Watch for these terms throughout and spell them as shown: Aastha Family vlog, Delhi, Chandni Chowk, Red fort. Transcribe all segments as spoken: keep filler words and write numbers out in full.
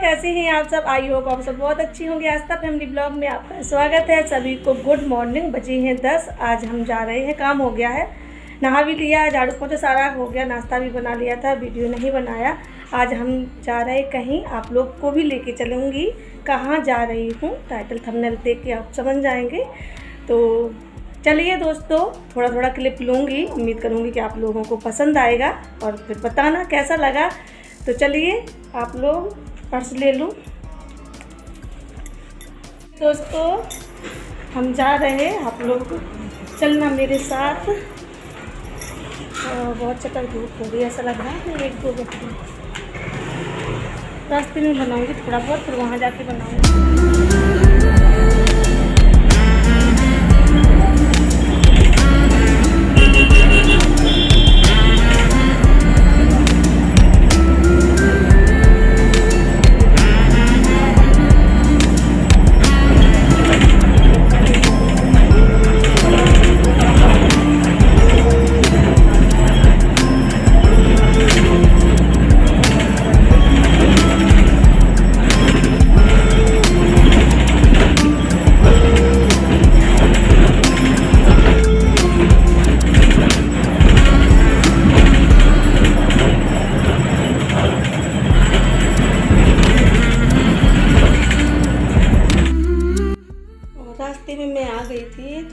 कैसे हैं आप सब। आई होप आप सब बहुत अच्छी होंगे। आस्था फैमिली ब्लॉग में आपका स्वागत है। सभी को गुड मॉर्निंग। बजे हैं दस। आज हम जा रहे हैं, काम हो गया है, नहा भी लिया, झाड़ू पोछा सारा हो गया, नाश्ता भी बना लिया था, वीडियो नहीं बनाया। आज हम जा रहे हैं कहीं, आप लोग को भी लेके चलूँगी। कहाँ जा रही हूँ टाइटल थंबनेल देख के आप समझ जाएँगे। तो चलिए दोस्तों, थोड़ा थोड़ा क्लिप लूँगी, उम्मीद करूँगी कि आप लोगों को पसंद आएगा और फिर बताना कैसा लगा। तो चलिए आप लोग पर्स ले लूँ। दोस्तों हम जा रहे हैं, आप लोग चलना मेरे साथ। और बहुत चकर धूप हो गई, ऐसा लग रहा है एक दो बजे रास्ते में बनाऊँगी थोड़ा बहुत, फिर वहाँ जाके बनाऊँगी।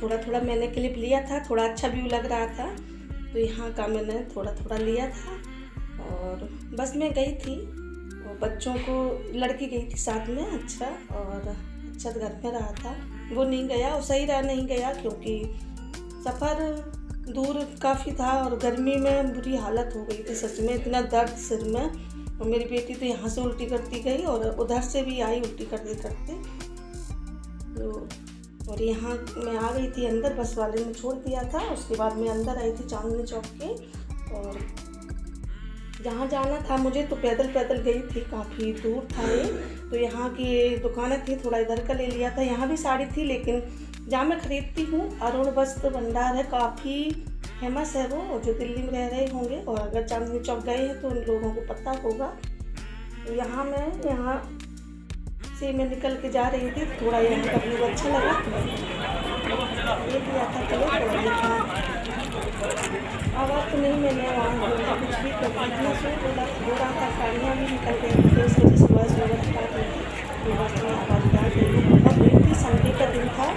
थोड़ा थोड़ा मैंने क्लिप लिया था, थोड़ा अच्छा व्यू लग रहा था तो यहाँ का मैंने थोड़ा थोड़ा लिया था। और बस मैं गई थी और बच्चों को, लड़की गई थी साथ में, अच्छा और अच्छा घर में रहा था, वो नहीं गया, वो सही रहा नहीं गया क्योंकि सफ़र दूर काफ़ी था और गर्मी में बुरी हालत हो गई थी सच में, इतना दर्द सिर में। और मेरी बेटी तो यहाँ से उल्टी करती गई और उधर से भी आई उल्टी करते करते। तो और यहाँ मैं आ गई थी अंदर, बस वाले ने छोड़ दिया था, उसके बाद मैं अंदर आई थी चांदनी चौक के। और जहाँ जाना था मुझे तो पैदल पैदल गई थी, काफ़ी दूर था ये। तो यहाँ की दुकानें थी, थोड़ा इधर का ले लिया था। यहाँ भी साड़ी थी लेकिन जहाँ मैं ख़रीदती हूँ, अरुण वस्त्र भंडार है, काफ़ी फेमस है वो, जो दिल्ली में रह रहे होंगे और अगर चांदनी चौक गए हैं तो उन लोगों को पता होगा। तो यहाँ मैं यहाँ से मैं निकल के जा रही थी, थोड़ा यहाँ का व्यू अच्छा लगा, ये भी आता चलो थोड़ा। आवाज़ तो नहीं, मैंने वहाँ कुछ भी करना से बोला हो रहा था, गाड़ियाँ भी निकल गई थी, उस वजह से बस वगैरह खा गई थी, बस में आवाज़ डाल गई। बहुत भीड़ थी, संडे का दिन था,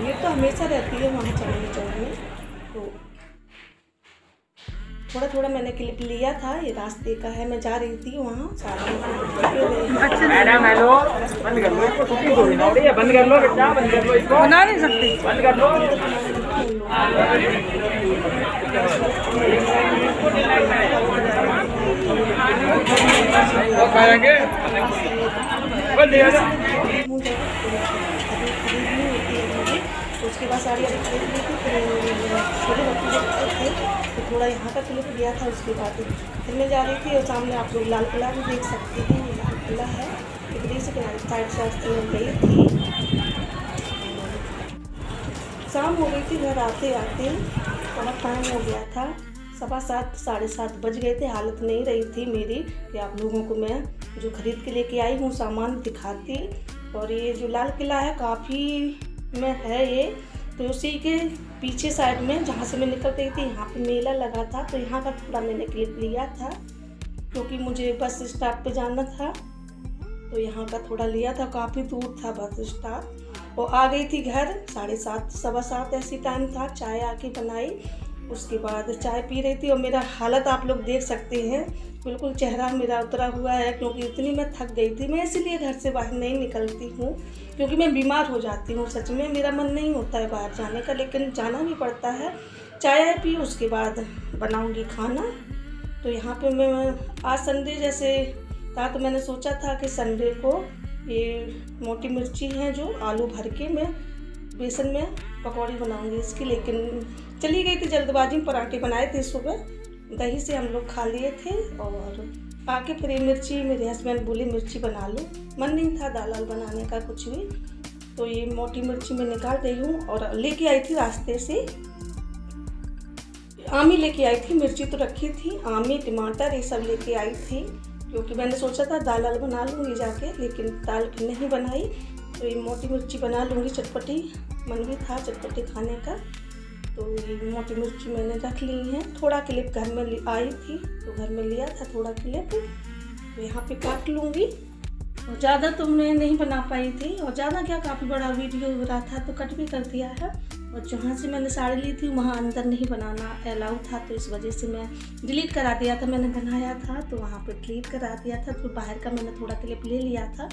भीड़ तो हमेशा रहती है वहाँ चलने चलने। तो थोड़ा थोड़ा मैंने क्लिप लिया था, ये रास्ते का है, मैं जा रही थी वहाँ। मैडम हेलो, बंद कर लो, बंद कर लो बेटा, बंद कर लो, इसको बना नहीं सकते, बंद कर लो। उसके बाद साड़ी अभी खरीद ली थी, फिर छोटे बच्चे थे तो थोड़ा यहाँ का क्लिप लिया था। उसके बाद फिर मैं जा रही थी और सामने आप लोग लाल किला भी देख सकते हैं, लाल किला है, इधर से साइड साइड में गई थी। शाम हो गई थी, घर आते आते बहुत टाइम हो गया था, सवा सात साढ़े सात बज गए थे। हालत नहीं रही थी मेरी कि आप लोगों को मैं जो ख़रीद के लेके आई हूँ सामान दिखाती। और ये जो लाल किला है काफ़ी में है ये, तो उसी के पीछे साइड में जहाँ से मैं निकल गई थी यहाँ पे मेला लगा था, तो यहाँ का थोड़ा मैंने क्लिप लिया था क्योंकि मुझे बस स्टॉप पे जाना था, तो यहाँ का थोड़ा लिया था। काफ़ी दूर था बस स्टॉप। और आ गई थी घर साढ़े सात सवा सात ऐसी टाइम था। चाय आके बनाई, उसके बाद चाय पी रही थी और मेरा हालत आप लोग देख सकते हैं, बिल्कुल चेहरा मेरा उतरा हुआ है क्योंकि इतनी मैं थक गई थी। मैं इसीलिए घर से बाहर नहीं निकलती हूँ क्योंकि मैं बीमार हो जाती हूँ सच में, मेरा मन नहीं होता है बाहर जाने का, लेकिन जाना भी पड़ता है। चाय पी, उसके बाद बनाऊँगी खाना। तो यहाँ पे मैं आज संडे जैसे था तो मैंने सोचा था कि संडे को ये मोटी मिर्ची है जो आलू भर के मैं बेसन में पकौड़ी बनाऊंगी इसकी, लेकिन चली गई थी जल्दबाजी में। पराठे बनाए थे सुबह, दही से हम लोग खा लिए थे। और आके फिर ये मिर्ची, मेरे हस्बैंड बोले मिर्ची बना लो, मन नहीं था दाल वाल बनाने का कुछ भी, तो ये मोटी मिर्ची मैं निकाल गई हूँ। और लेके आई थी रास्ते से आम ही लेके आई थी, मिर्ची तो रखी थी, आम ही टमाटर ये सब लेके आई थी क्योंकि मैंने सोचा था दाल वाल बना लूँगी जाके, लेकिन दाल नहीं बनाई तो ये मोटी मिर्ची बना लूँगी चटपटी, मन भी था चटपटी खाने का। तो ये मोटी मिर्ची मैंने रख ली है, थोड़ा क्लिप घर में आई थी तो घर में लिया था थोड़ा क्लिप, तो यहाँ पे काट लूँगी। और ज़्यादा तो मैं नहीं बना पाई थी, और ज़्यादा क्या काफ़ी बड़ा वीडियो हो रहा था तो कट भी कर दिया है। और जहाँ से मैंने साड़ी ली थी वहाँ अंदर नहीं बनाना अलाउ था, तो इस वजह से मैं डिलीट करा दिया था। मैंने बनाया था तो वहाँ पर डिलीट करा दिया था, तो बाहर का मैंने थोड़ा क्लिप ले लिया था।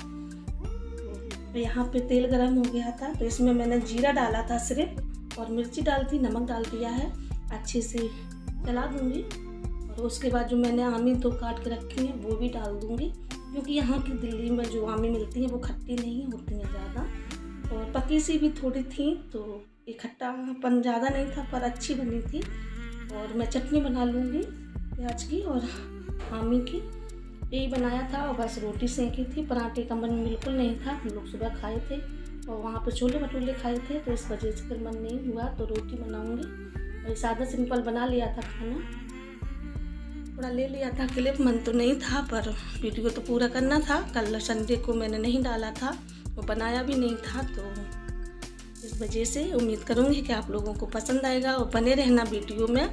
तो यहाँ पे तेल गरम हो गया था तो इसमें मैंने जीरा डाला था सिर्फ, और मिर्ची डाल दी, नमक डाल दिया है, अच्छे से चला दूँगी। और उसके बाद जो मैंने आमी तो काट के रखी है वो भी डाल दूँगी, क्योंकि यहाँ की दिल्ली में जो आमें मिलती हैं वो खट्टी नहीं होती हैं ज़्यादा, और पकी सी भी थोड़ी थी तो ये खट्टापन ज़्यादा नहीं था पर अच्छी बनी थी। और मैं चटनी बना लूँगी प्याज की और आमी की, यही बनाया था। और बस रोटी सेंकी थी, पराठे का मन बिल्कुल नहीं था, हम लोग सुबह खाए थे और वहाँ पर छोले भटूरे खाए थे तो इस वजह से फिर मन नहीं हुआ, तो रोटी बनाऊँगी। और सादा सिंपल बना लिया था खाना, थोड़ा ले लिया था क्लिप, मन तो नहीं था पर वीडियो तो पूरा करना था। कल संडे को मैंने नहीं डाला था और बनाया भी नहीं था, तो इस वजह से उम्मीद करूँगी कि आप लोगों को पसंद आएगा। और बने रहना वीडियो में,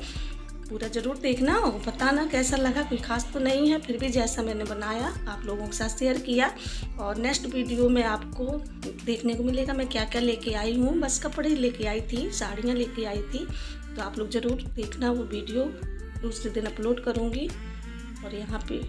पूरा ज़रूर देखना और बताना कैसा लगा। कोई ख़ास तो नहीं है, फिर भी जैसा मैंने बनाया आप लोगों के साथ शेयर किया। और नेक्स्ट वीडियो में आपको देखने को मिलेगा मैं क्या क्या लेके आई हूँ। बस कपड़े लेके आई थी, साड़ियाँ लेके आई थी, तो आप लोग ज़रूर देखना वो वीडियो, दूसरे दिन अपलोड करूँगी। और यहाँ पे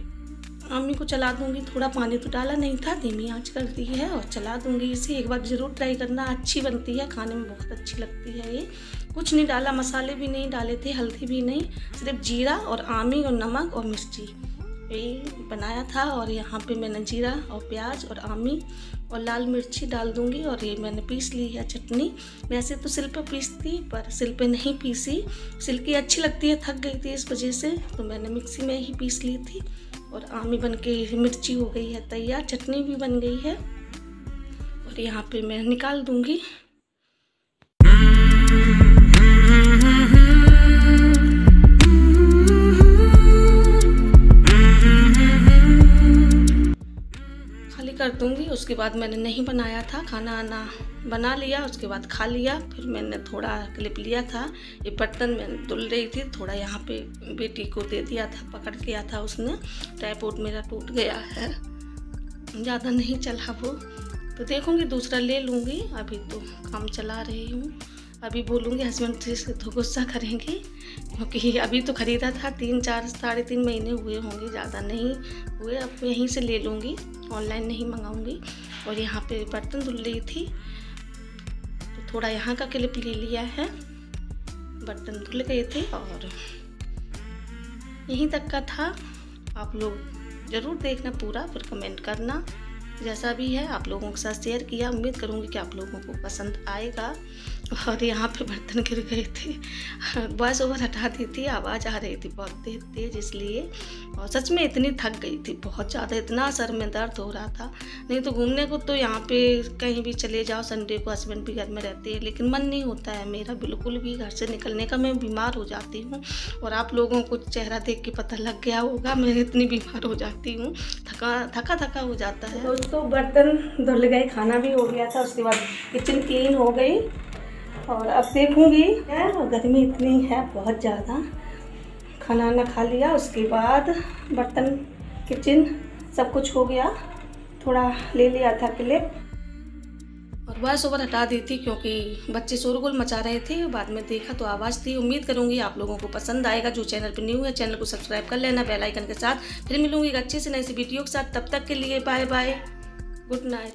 आमी को चला दूँगी, थोड़ा पानी तो डाला नहीं था, धीमी आंच कर दी है और चला दूँगी इसे। एक बार ज़रूर ट्राई करना, अच्छी बनती है, खाने में बहुत अच्छी लगती है ये। कुछ नहीं डाला, मसाले भी नहीं डाले थे, हल्दी भी नहीं, सिर्फ जीरा और आमी और नमक और मिर्ची यही बनाया था। और यहाँ पे मैंने जीरा और प्याज और आमी और लाल मिर्ची डाल दूँगी। और ये मैंने पीस ली है चटनी, वैसे तो सिल पे पीसती पर सिल पे नहीं पीसी, सिल्की अच्छी लगती है, थक गई थी इस वजह से, तो मैंने मिक्सी में ही पीस ली थी। और आमी बन के मिर्ची हो गई है तैयार, चटनी भी बन गई है और यहाँ पर मैं निकाल दूँगी। कर दूंगी, उसके बाद मैंने नहीं बनाया था खाना, आना बना लिया, उसके बाद खा लिया। फिर मैंने थोड़ा क्लिप लिया था, ये बर्तन में धुल रही थी, थोड़ा यहाँ पे बेटी को दे दिया था, पकड़ लिया था उसने, ट्राइपॉड मेरा टूट गया है, ज़्यादा नहीं चला वो, तो देखूँगी दूसरा ले लूँगी। अभी तो काम चला रही हूँ, अभी बोलूँगी हस्बैंड से तो गुस्सा करेंगे, क्योंकि अभी तो ख़रीदा था, तीन चार साढ़े तीन महीने हुए होंगे, ज़्यादा नहीं हुए, अब यहीं से ले लूँगी, ऑनलाइन नहीं मंगाऊँगी। और यहाँ पे बर्तन धुल रही थी तो थोड़ा यहाँ का क्लिप ले लिया है, बर्तन धुल गए थे और यहीं तक का था। आप लोग ज़रूर देखना पूरा, फिर कमेंट करना जैसा भी है, आप लोगों के साथ शेयर किया। उम्मीद करूँगी कि आप लोगों को पसंद आएगा। और यहाँ पे बर्तन गिर गए थे, वॉइस ओवर हटा दी थी, आवाज़ आ रही थी बहुत तेज तेज इसलिए। और सच में इतनी थक गई थी बहुत ज़्यादा, इतना सर में दर्द हो रहा था। नहीं तो घूमने को तो यहाँ पे कहीं भी चले जाओ, संडे को हस्बैंड भी घर में रहते हैं, लेकिन मन नहीं होता है मेरा बिल्कुल भी घर से निकलने का, मैं बीमार हो जाती हूँ। और आप लोगों को चेहरा देख के पता लग गया होगा मैं इतनी बीमार हो जाती हूँ, थका थका थका हो जाता है। दोस्तों बर्तन धुल गए, खाना भी हो गया था, उसके बाद किचन क्लीन हो गई। और अब देखूँगी, गर्मी इतनी है बहुत ज़्यादा, खाना ना खा लिया, उसके बाद बर्तन किचन सब कुछ हो गया। थोड़ा ले लिया था क्लिप और वॉइस ओवर हटा दी थी, क्योंकि बच्चे शोरगुल मचा रहे थे, बाद में देखा तो आवाज़ थी। उम्मीद करूँगी आप लोगों को पसंद आएगा। जो चैनल पर न्यू है चैनल को सब्सक्राइब कर लेना बेल आइकन के साथ। फिर मिलूँगी एक अच्छे से नए वीडियो के साथ, तब तक के लिए बाय बाय, गुड नाइट।